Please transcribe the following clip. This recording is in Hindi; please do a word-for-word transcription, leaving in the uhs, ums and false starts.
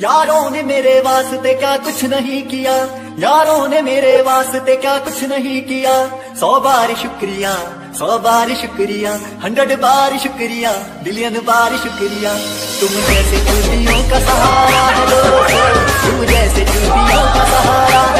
यारों ने मेरे वास्ते क्या कुछ नहीं किया, यारों ने मेरे वास्ते क्या कुछ नहीं किया। सौ बार शुक्रिया, सौ बार शुक्रिया, हंड्रेड बार शुक्रिया, बिलियन बार शुक्रिया। तुम जैसे चूतियों का सहारा है लोगों, तुम जैसे चूतियों का सहारा।